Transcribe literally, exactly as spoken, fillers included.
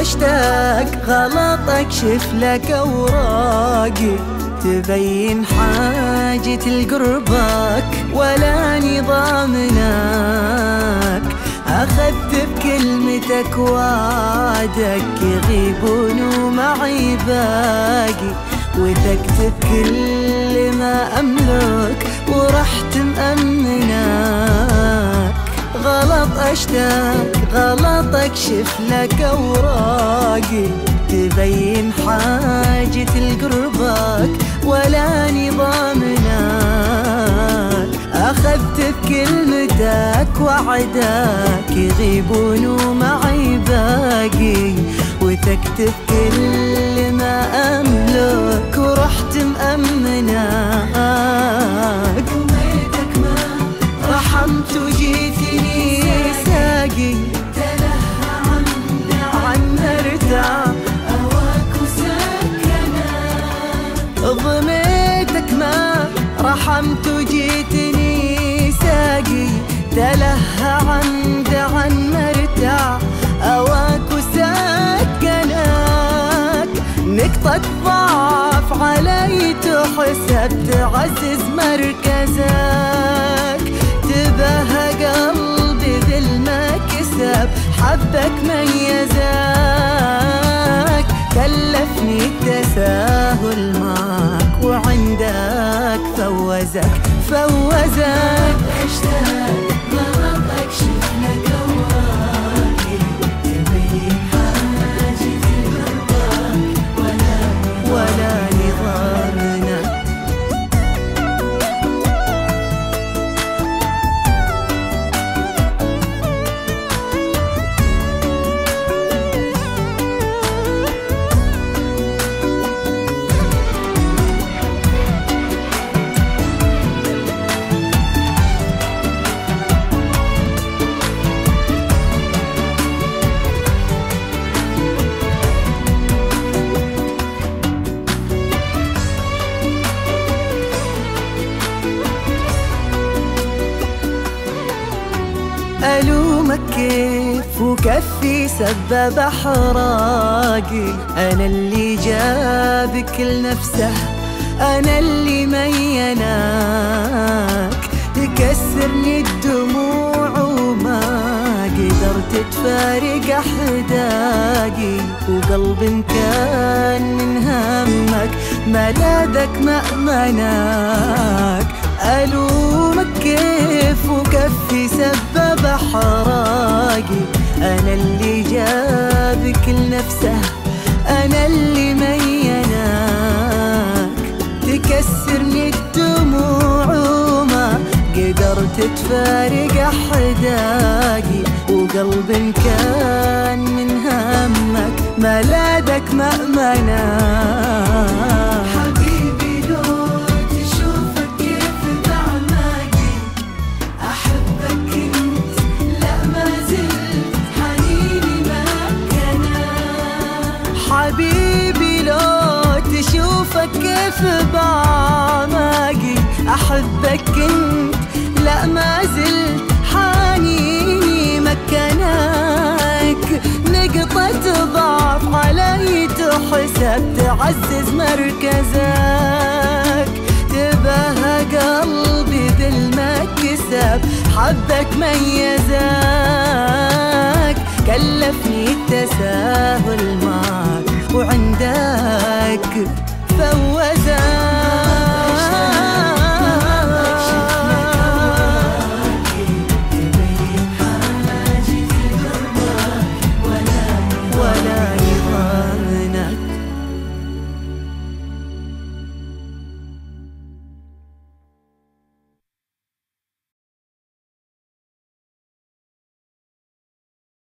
أشتاق غلطك شفلك أوراقي تبين حاجة لقربك ولا نظامناك أخذت بكلمتك وعدك يغيبون ومعي باقي وثقت بكل ما أملك ورحت مأمناك غلط أشتاق غلطك شفلك أوراقي تبين حاجة لقربك ولا نظامناك أخذت بكلمتك وعدك يغيبون ومعي باقي وتكتب كل ما أملك ورحت مأمناك وميتك ما رحمت وجيتني ساقي ضميتك ما رحمت وجيتني ساقي تلهى عن عن مرتع أواك وسكناك نقطة ضعف علي تحسب تعزز مركزك تباهى قلبي ذل ما كسب حبك ميزاك كلفني التساهل معك وعندك فوزك فوزك أشتاق غلطك شفلك أوراقي تبين حاجة لقربك ولا ولا نظامنا ألومك كيف وكفي سبب أحراقي أنا اللي جابك لنفسه أنا اللي ميناك تكسرني الدموع وما قدرت تفارق أحداقي وقلب كان من همك ملاذك مأمناك ألومك كيف وكفي سبب أحراقي أنا اللي جابك لنفسه أنا اللي ميناك تكسرني الدموع وما قدرت تفارق أحداقي وقلب كان من همك ملاذك مأمناك كيف بعماقي أحبك كنت لا ما زلت حنيني مكانك نقطة ضعف علي تحسب تعزز مركزك تباهى قلبي ذل ما كسب حبك ميزاك كلفني التساهل معك وعندك فوزك.